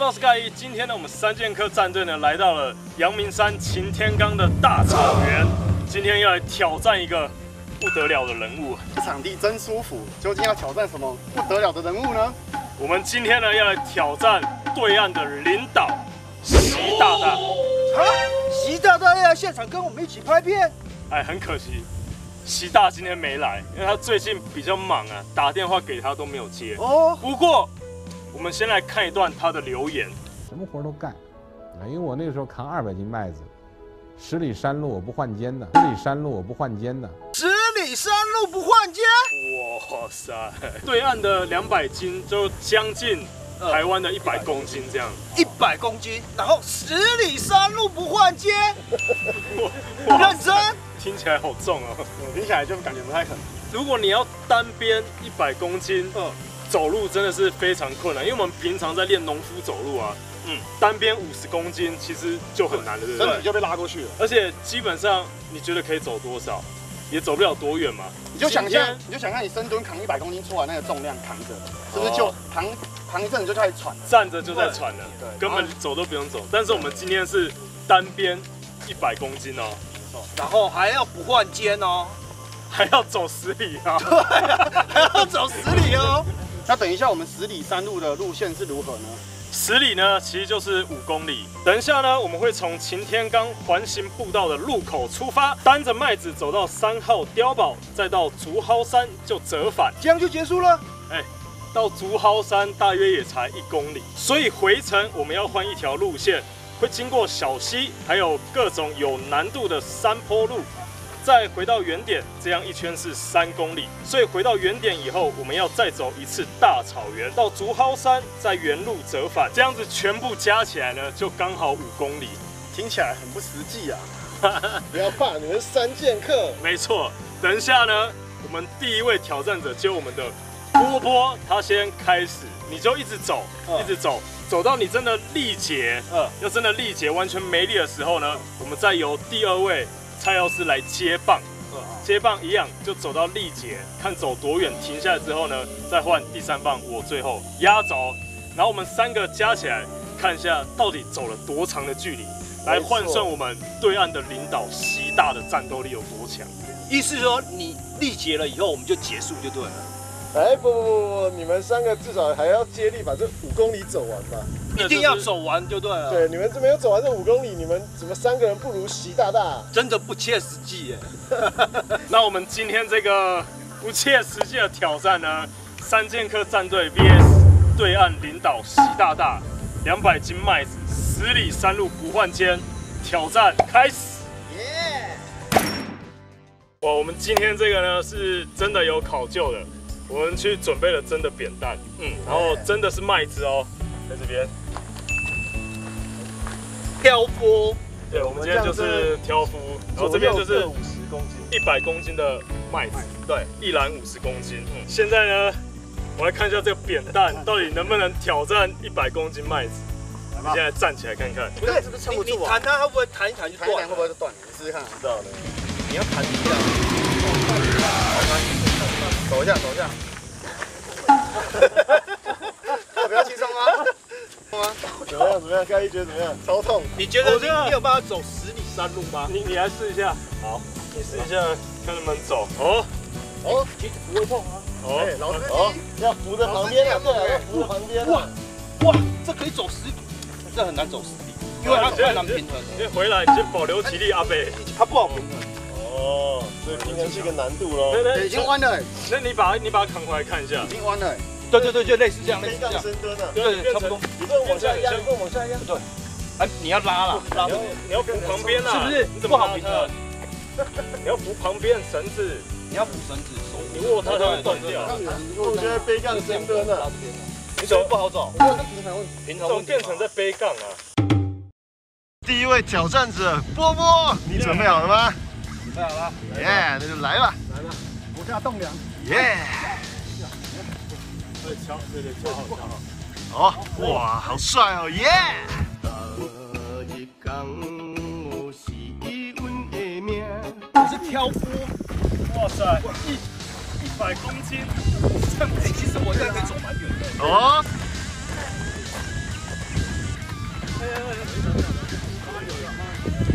到 Sky1， 今天呢，我们三剑客战队呢来到了阳明山擎天岗的大草原，今天要来挑战一个不得了的人物。这场地真舒服，究竟要挑战什么不得了的人物呢？我们今天呢要来挑战对岸的领导习大大。啊，习大大要来现场跟我们一起拍片？哎，很可惜。 习大今天没来，因为他最近比较忙啊，打电话给他都没有接。哦，不过我们先来看一段他的留言。什么活都干，因为我那时候扛200斤麦子，10里山路我不换肩的。10里山路不换肩？哇塞！对岸的200斤就将近台湾的100公斤这样。100公斤，然后10里山路不换肩，认真。 听起来好重哦，听起来就感觉不太可能。如果你要单边100公斤，走路真的是非常困难，因为我们平常在练农夫走路啊，单边50公斤其实就很难了，对不对？身体就被拉过去了。而且基本上你觉得可以走多少，也走不了多远嘛。你就想象你深蹲扛100公斤出来那个重量扛着，是不是就扛一阵子就开始喘？站着就在喘了，对，根本走都不用走。但是我们今天是单边100公斤哦。 然后还要不换肩哦，还要走10里啊！对啊，还要走10里哦。那等一下，我们10里山路的路线是如何呢？10里呢，其实就是5公里。等一下呢，我们会从擎天岗环形步道的路口出发，担着麦子走到3号碉堡，再到竹蒿山就折返，这样就结束了。哎，到竹蒿山大约也才1公里，所以回程我们要换一条路线。 会经过小溪，还有各种有难度的山坡路，再回到原点，这样一圈是3公里。所以回到原点以后，我们要再走一次大草原，到竹蒿山，再原路折返，这样子全部加起来呢，就刚好5公里。听起来很不实际啊！不要怕，你们三剑客。没错，等一下呢，我们第一位挑战者就我们的波波，他先开始，你就一直走，一直走。 走到你真的力竭，要真的力竭完全没力的时候呢，我们再由第二位蔡药师来接棒，接棒一样就走到力竭，看走多远停下来之后呢，再换第三棒我最后压轴，然后我们3个加起来看一下到底走了多长的距离，来换算我们对岸的领导习大的战斗力有多强。意思说你力竭了以后我们就结束就对了。 哎，不，你们3个至少还要接力把这5公里走完吧，一定要走完就对了。对，你们没有走完这5公里，你们怎么3个人不如习大大？真的不切实际耶。那我们今天这个不切实际的挑战呢，三剑客战队 VS 对岸领导习大大，200斤麦子，10里山路不换肩，挑战开始。 哇，我们今天这个呢是真的有考究的。 我们去准备了真的扁担，然后真的是麦子哦，在这边挑夫，对，我们今天就是挑夫，然后这边就是50公斤，100公斤的麦子，对，一篮50公斤。现在呢，我来看一下这个扁担到底能不能挑战100公斤麦子。你现在站起来看看，不是，你弹它会不会弹一弹就断？会不会就断？你试试看，知道的。你要弹一下。 走一下，走一下。我比较轻松吗？怎么样？怎么样？盖一觉得怎么样？超痛！你觉得你有办法走10里山路吗？你来试一下。好，你试一下，看能不能走。哦哦，其实不会痛啊。哦，老师，哦，要扶着旁边啊，对，扶旁边。哇哇，这可以走10，这很难走10里，因为它太难平衡了。你回来，你先保留体力，阿贝。它不好平衡。 哦，所以平衡是一个难度喽。对，已经弯了。那你把它扛回来看一下。已经弯了。对对对，就类似这样，类似这样。深蹲啊。对，差不多。你不能往下压，你不能往下压。对。哎，你要拉了，拉。你要扶旁边啊，是不是？你怎么不好平衡？你要扶旁边绳子，你要扶绳子，手你握它它会断掉。我觉得背杠深蹲啊，你怎么不好走？我是平衡问题。平衡问题。变成在背杠啊。第一位挑战者波波，你准备好了吗？ 来吧，耶，那就来吧，来吧，不下栋梁，耶，对，敲，对对，敲好，敲好，好，哇，好帅哦，耶！我是挑夫，哇塞，100公斤，这样子其实我应该可以走蛮远的。哦，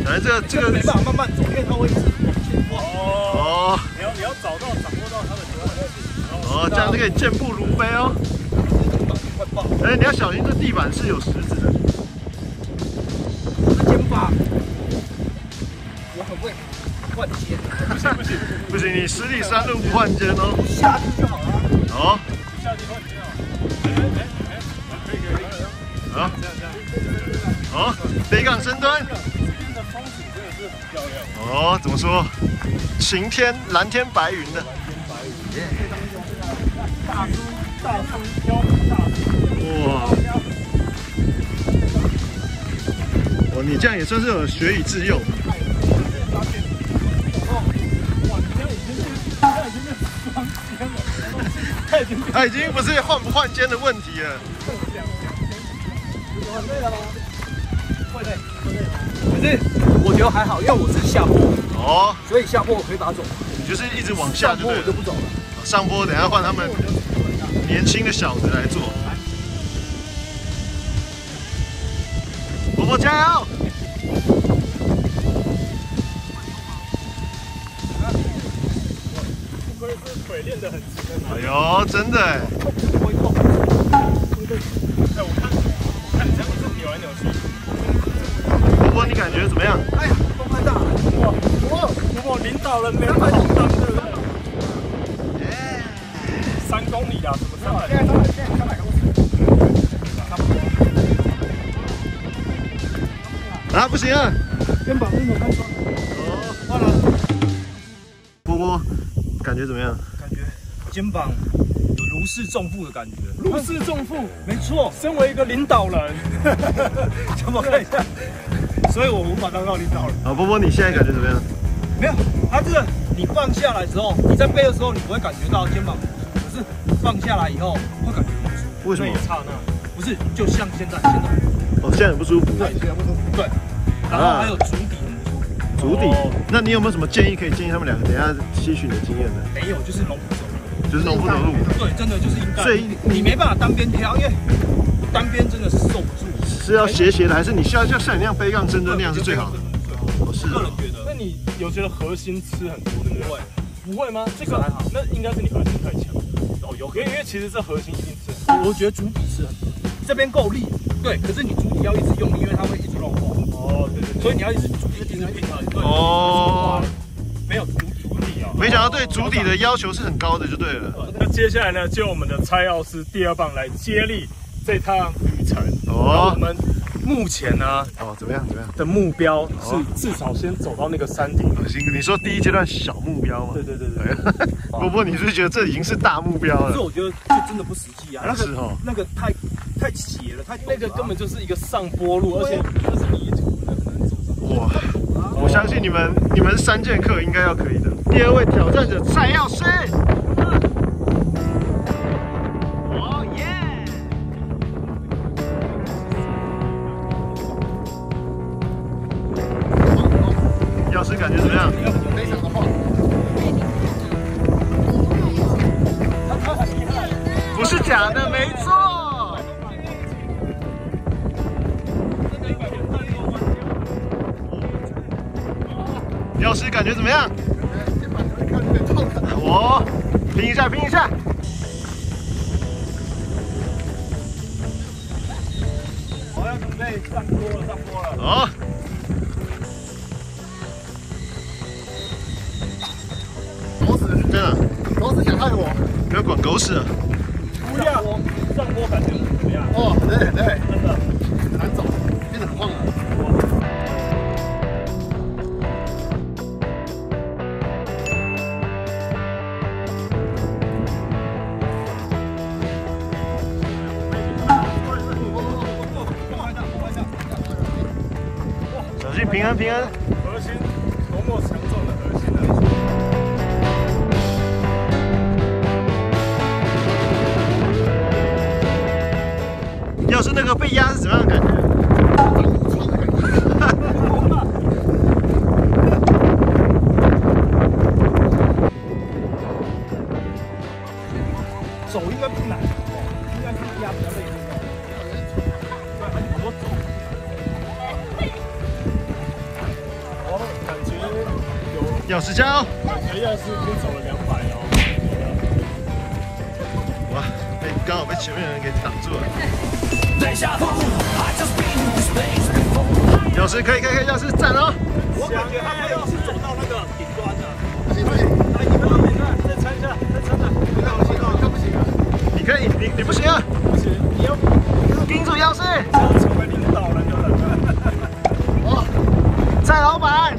反正这个没办法慢慢走，因为它会一直往前拖。哦。你要找到掌握到它的流量。哦，这样就可以健步如飞哦。哎，你要小心，这地板是有石子的。肩膀，我很会换肩。不行，你十里山路不换肩哦。下去就好了。哦。下去换肩哦。哎，可以。好。好，北港深蹲。 哦，怎么说？晴天、蓝天白云的。哇！哦，你这样也算是有学以致用。他已经不是换不换肩的问题了。可是我觉得还好，因为我是下坡哦，所以下坡我可以把它走。你就是一直往下就对了。上坡我就不走了。上坡等一下换他们年轻的小子来做。伯伯加油！不愧是腿练得很直的。哎呦，真的哎！不会痛。哎，我看你这样子扭来扭去。 你感觉怎么样？哎呀，风太大了！我领导人没办法紧张，对不对？3公里啊，怎么上来？300公里。啊，不行啊！肩膀真的太酸了。哦，换了。波波，感觉怎么样？感觉肩膀有如释重负的感觉。如释重负，没错。身为一个领导人，小宝看一下。 所以我无法当到领导人。好，波波，你现在感觉怎么样？没有，它这个你放下来之后，你在背的时候你不会感觉到肩膀不舒服，可是放下来以后会感觉不舒服。为什么？那一刹那，不是，就像现在。哦，现在很不舒服。对，现在不舒服。对。然后还有足底很不舒服。足底？那你有没有什么建议可以建议他们两个？等一下吸取你的经验呢？没有，就是龙虎走路。就是龙虎走路。对，真的就是应该。所以你没办法单边挑，因为单边真的是受不住。 是要斜斜的，还是你像你那样背杠深蹲那样是最好的？我是个人觉得。那你有觉得核心吃很多的不会？不会吗？这个还好。那应该是你核心太强。哦，有可能，因为其实这核心一定是。我觉得足底是很多，这边够力。对，可是你足底要一直用力，因为它会一直绕晃。哦，对对。所以你要一直足底一直拼它。哦。没有足底啊。没想到对足底的要求是很高的，就对了。那接下来呢，就我们的蔡药师第二棒来接力。 这趟旅程，哦，我们目前呢，哦，怎么样的目标是至少先走到那个山顶。行，你说第一阶段小目标吗？对。不过你是觉得这已经是大目标了？可是我觉得这真的不实际啊，那个太斜了，那个根本就是一个上坡路，而且那是泥土，那很难走上。哇，我相信你们三剑客应该要可以的。第二位挑战者蔡药师。 感觉怎么样？非常的晃。不是假的，没错。药师感觉怎么样？我拼一下。 我要准备上坡了。好。 真的，狗屎想害我！不要管狗屎啊！不要，上坡感觉怎么样？哦，对，真的很难走，变得很晃了。有时加油！哎呀，是已经走了200哦。哇，被刚好被前面的人给挡住了。有时可以，可以，可以，有时站哦。我感觉他们要是走到那个顶端了。来，你们两个再撑一下，再撑着。我看不行啊！你可以，你不行啊！不行，你要盯住钥匙。成为领导人有人。哦，蔡老板。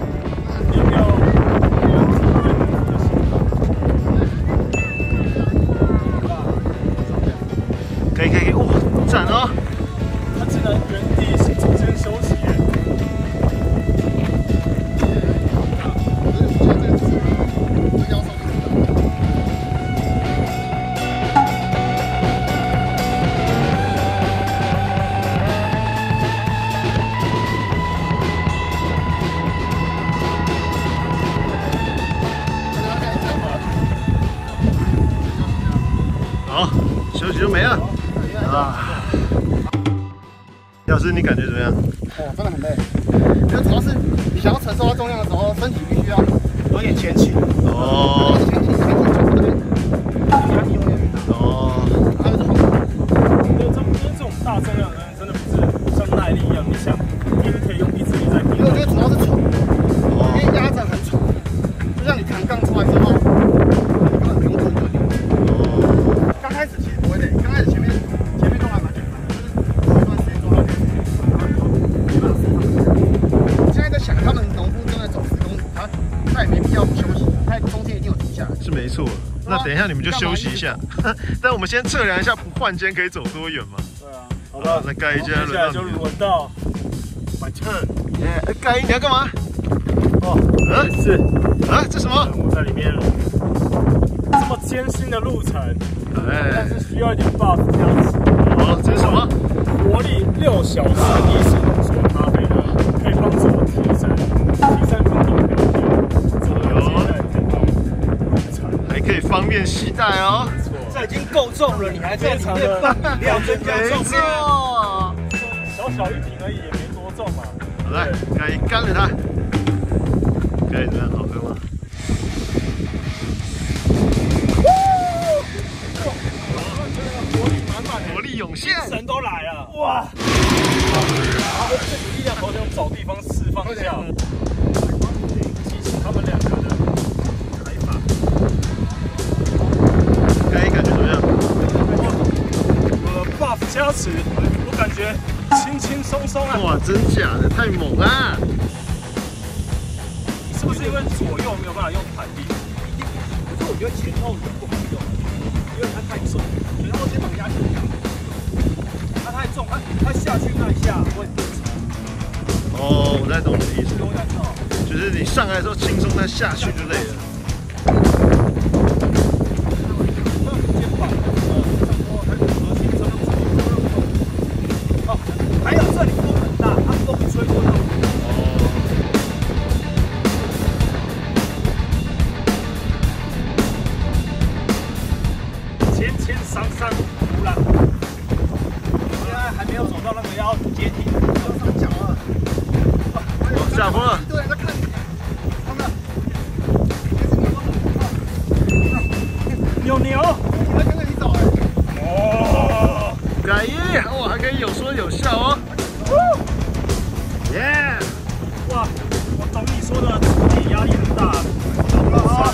可以可以，哇，赞哦！他竟然原地是中间休息耶。好，休息就没了。 啊，老师，你感觉怎么样？哦，真的很累。因为主要是你想要承受到重量的时候，身体必须要有点前倾。哦。前倾，压力有点大。哦。还有这种大重量的人，真的不是像耐力一样，你想一直可以用意志力在拼。因为我觉得主要是重，因为压着很重，就像你扛杠出来之后，你根本不用蹲着。哦。刚开始其实不会累，刚开始前面。 是没错，那等一下你们就休息一下。但我们先测量一下换肩可以走多远嘛？对啊，好吧，那盖一接下来就轮到板秤。哎，盖一你要干嘛？哦，是啊，这什么？我在里面了。这么艰辛的路程，哎，但是需要一点 buff 这样子。哦，这是什么？活力6小时意式浓缩咖啡呢，可以帮助我提升运动表现。 可以方便携带哦，这已经够重了，你还在里面放饮料增加重量，小一瓶而已，也没多重嘛。好来，可以干了它，可以这样好喝吗？我觉得那个活力满满，活力涌现，神都来了，哇！好，这股力量好像找地方释放一下。其实他们两个人。 加持，我感觉轻轻松松啊！哇，真假的，太猛啦！是不是因为左右没有办法用弹力？一定不是，可是我觉得前后不好用，因为它太重，前后肩膀压力很大，它太重，它下去那一下会很正常。哦，我在懂你的意思，就是你上来的时候轻松，但下去就累了。 下风了！对，在看你。看到？有牛！我跟着你走哎。哦，改一，我还可以有说有笑哦。耶！哇，我懂你说的，自己压力很大。懂了啊。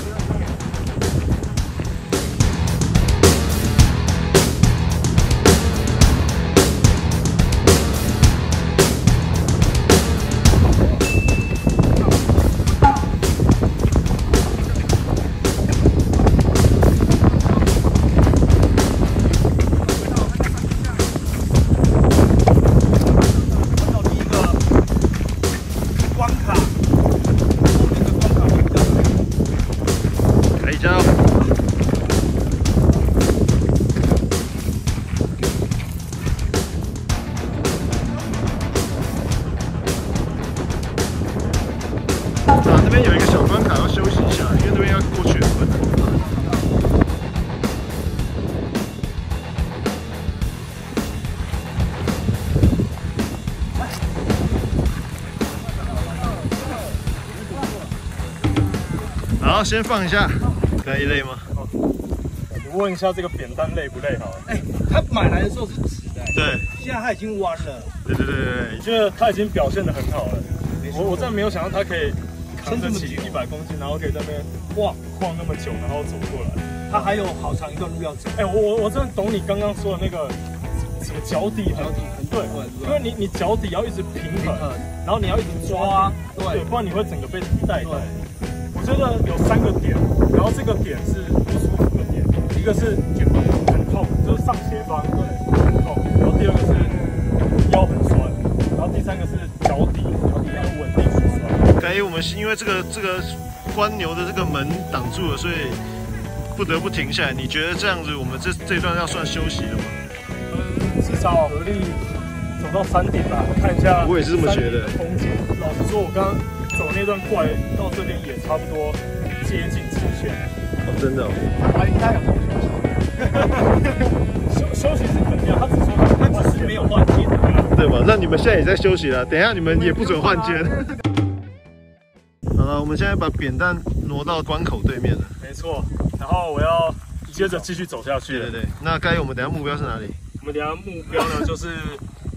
好，先放一下，可以累吗？我问一下这个扁担累不累好了？哎，他买来的时候是直的，对，现在他已经弯了。对，就是他已经表现得很好了。我真的没有想到他可以扛得起100公斤，然后可以在那边晃那么久，然后走过来。他还有好长一段路要走。哎，我真的懂你刚刚说的那个。 什么脚底很对，因为你脚底要一直平衡，然后你要一直抓，对，不然你会整个被带动。我觉得有3个点，然后这个点是不舒服的点，一个是肩膀很痛，就是上斜方，对，很痛。然后第二个是腰很酸，然后第三个是脚底要稳定去酸。所以我们是因为这个关牛的这个门挡住了，所以不得不停下来。你觉得这样子，我们这段要算休息了吗？ 至少合力走到3点吧，看一下。我也是这么觉得。风景，老实说，我刚刚走那段怪到这边也差不多接近极限。哦，真的、哦。他应该有休息。休息是肯定，他只说他只是没有换肩。对吧？那你们现在也在休息了，等一下你们也不准换肩。好了，我们现在把扁担挪到关口对面了。没错。然后我要接着继续走下去。对。那该我们等一下目标是哪里？ 我们等一下目标呢，就是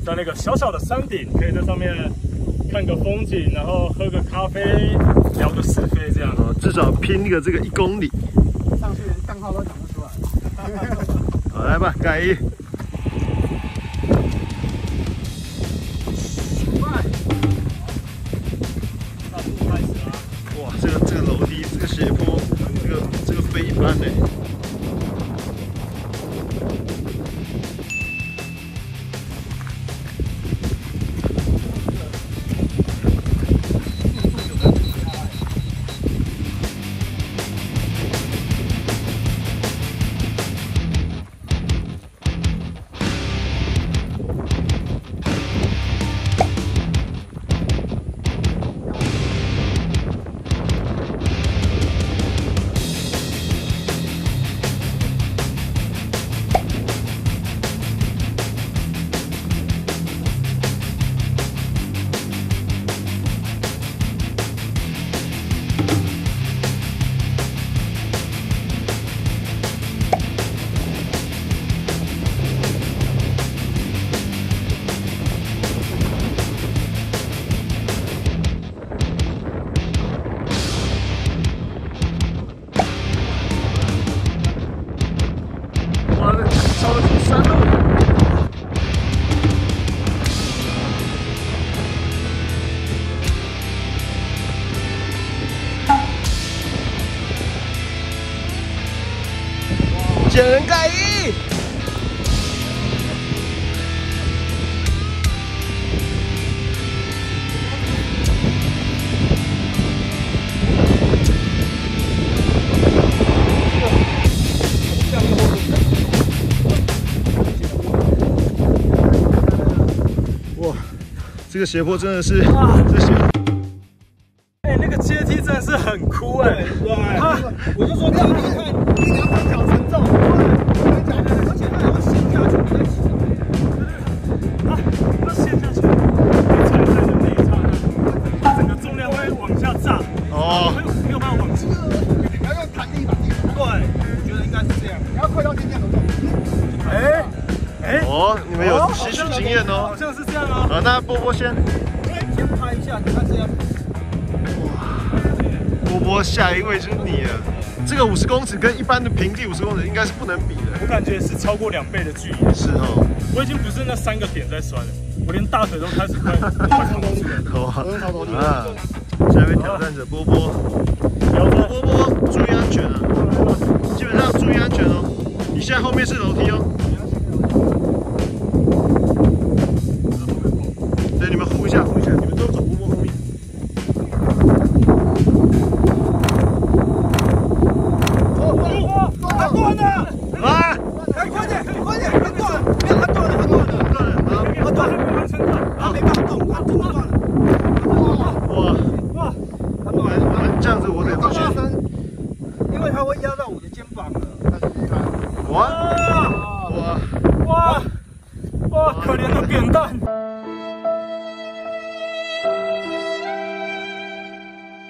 在那个小小的山顶，可以在上面看个风景，然后喝个咖啡，聊个是非，这样哦，至少拼个这个1公里。上去连账号都讲不出来。好，来吧，改一。快！大步开始啊！哇，这个楼梯，这个斜坡，这个非一般哎。 这个斜坡真的是，哎，那个阶梯真的是很酷哎！对，我就说你看，你两双脚承重，而且它还会陷下去，你在骑什么？啊，它陷下去，你踩在的那一刹那，它整个重量会往下炸，哦，没有办法往前，你要用弹力把地方。对，我觉得应该是这样，你要快到地面走动。哎，哦，你们有吸取经验哦。 好，那波波先拍一下，他这样。哇，波波下一位就是你了。这个50公尺跟一般的平地50公尺应该是不能比的，我感觉是超过2倍的距离。是哦，我已经不是那3个点在酸了，我连大腿都开始快痛出来了。好啊，下一位挑战者波波，波波，注意安全啊！基本上注意安全哦。你现在后面是楼梯哦。 你们都走波波后面。他断了！啊！哎，快点！他断了！他断了！啊！没办法动，他真的断了！哇！他这样子我得放下身，因为他会压到我的肩膀了。哇！可怜的扁担。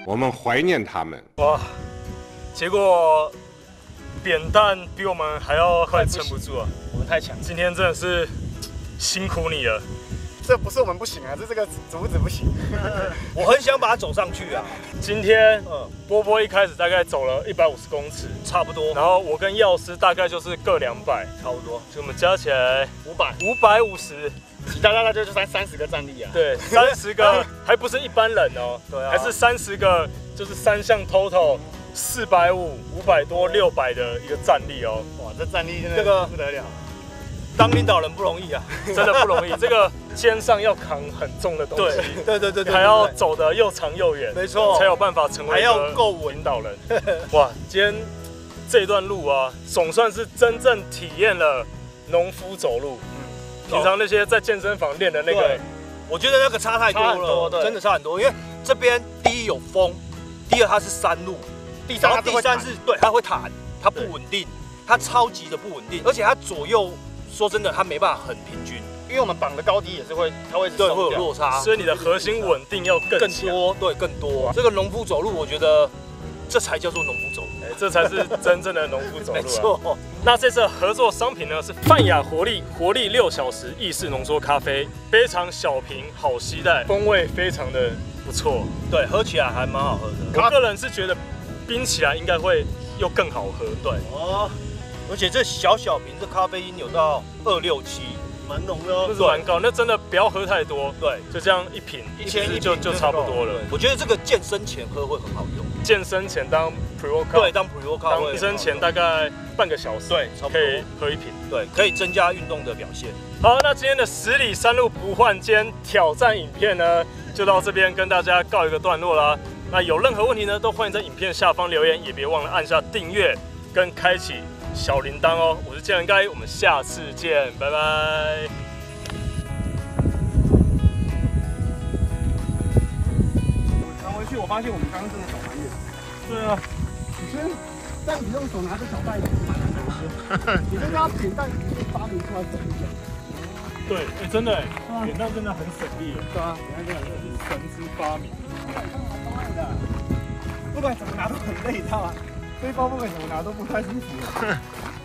我们怀念他们。哇，结果扁担比我们还要快撑不住了，我们太强。今天真的是辛苦你了。 这不是我们不行啊，是这个竹子不行。我很想把它走上去啊。今天，波波一开始大概走了150公尺，差不多。然后我跟药师大概就是各200，差不多。所以我们加起来550，大概就是30个站立啊。对，30个还不是一般人哦。对啊。还是30个，就是3项 total。 450、500多、600的一个站立哦。哇，这站立真的不得了。 当领导人不容易啊，真的不容易。这个肩上要扛很重的东西，对，还要走得又长又远，没错，才有办法成为一个领导人。哇，今天这段路啊，总算是真正体验了农夫走路。嗯，平常那些在健身房练的那个，我觉得那个差太多了，真的差很多。因为这边第一有风，第二它是山路，第三是对它会弹，它不稳定，它超级的不稳定，而且它左右。 说真的，它没办法很平均，因为我们绑的高低也是会，它会对会有落差，所以你的核心稳定要更多。这个农夫走路，我觉得这才叫做农夫走路，这才是真正的农夫走路。没错。那这次合作商品呢是泛亚活力6小时意式浓缩咖啡，非常小瓶，好携带，风味非常的不错。对，喝起来还蛮好喝的。我个人是觉得冰起来应该会又更好喝。对。哦。 而且这小瓶，这咖啡因有到267，蛮浓的哦，蛮高。那真的不要喝太多，对，就这样一瓶，1千就差不多了。我觉得这个健身前喝会很好用，健身前当 pre-workout， 对，当 pre-workout， 健身前大概半个小时，对，可以喝一瓶，对，可以增加运动的表现。好，那今天的10里山路不换肩挑战影片呢，就到这边跟大家告一个段落啦。那有任何问题呢，都欢迎在影片下方留言，也别忘了按下订阅跟开启 小铃铛哦，我是健人该，我们下次见，拜拜。然后回去我发现我们刚刚真的走蛮远。对啊，你真，但你用手拿着小袋子蛮难的，你真的要扁担发明出来走一下。对，哎，真的，扁担真的很省力。对啊，扁担真的是神之发明。不管怎么拿都不管怎么拿都很累，知道吗？背包不管怎么拿都不太舒服。